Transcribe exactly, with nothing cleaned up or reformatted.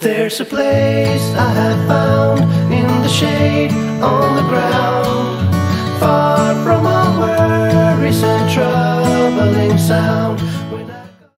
There's a place I have found in the shade on the ground, far from all worries and troubling sounds.